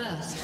First,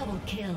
double kill.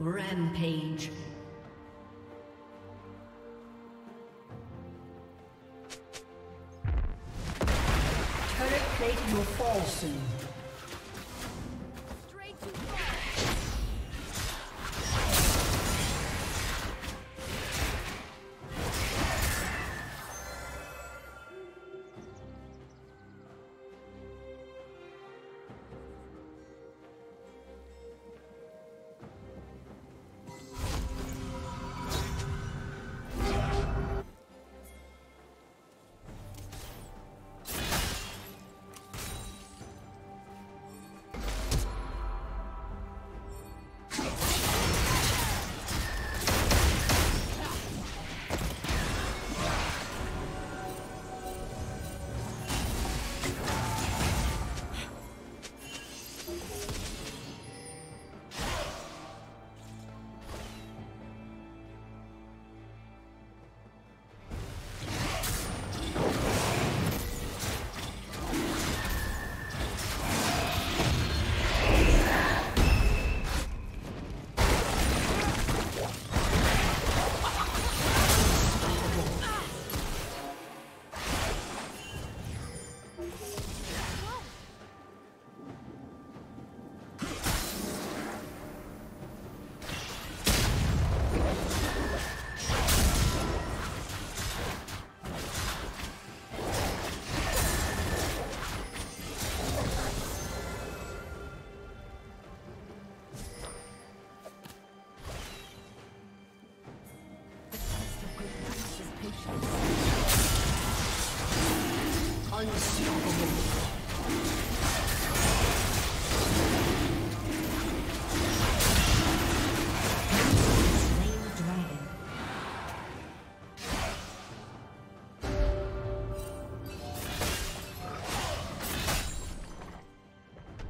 Rampage. Turret plate will fall soon.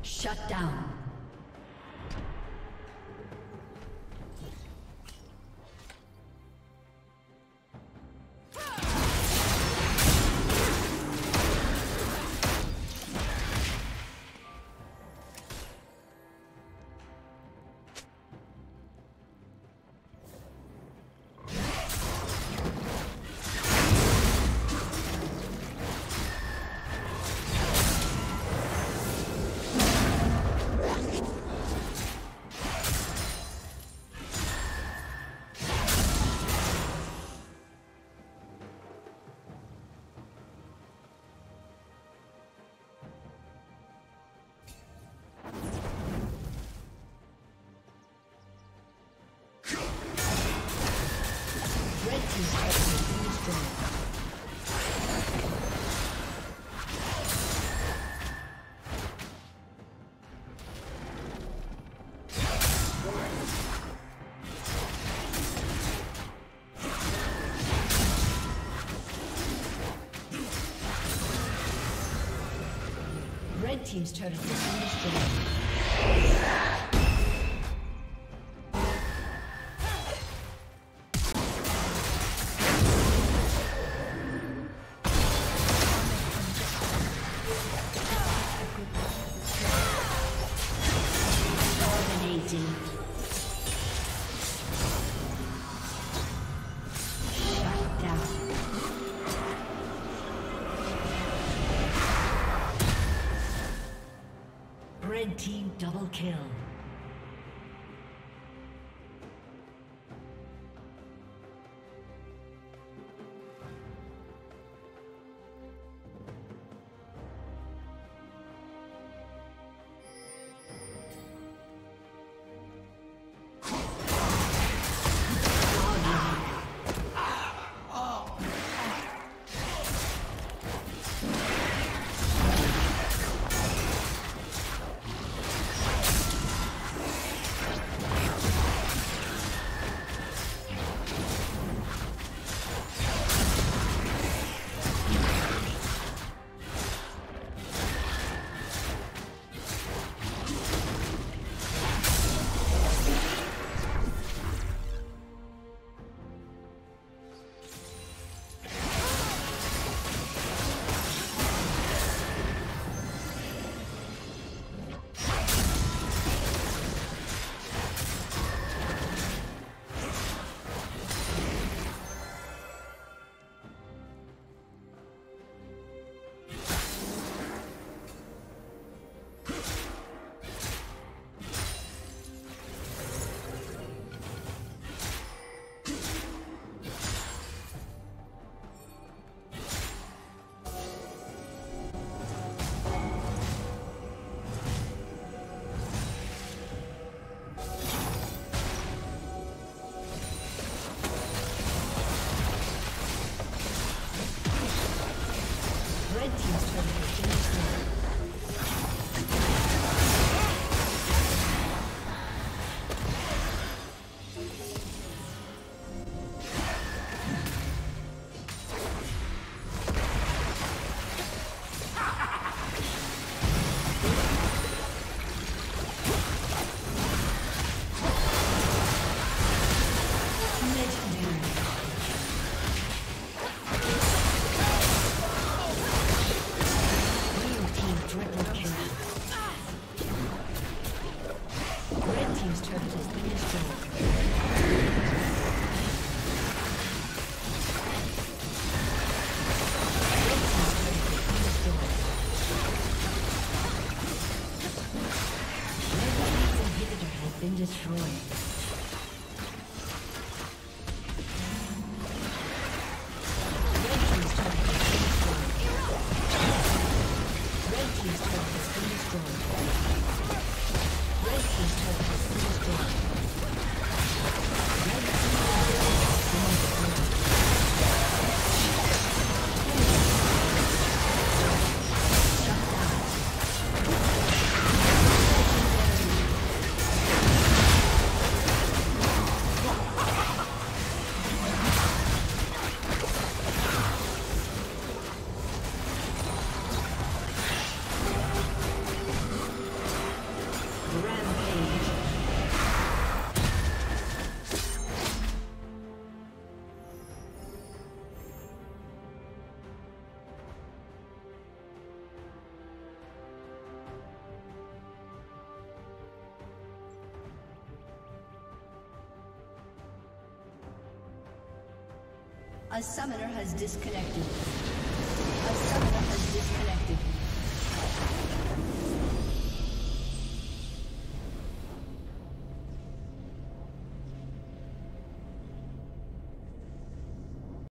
Shut down. Red team's turret has been destroyed. Team double kill. Destroyed. A summoner has disconnected.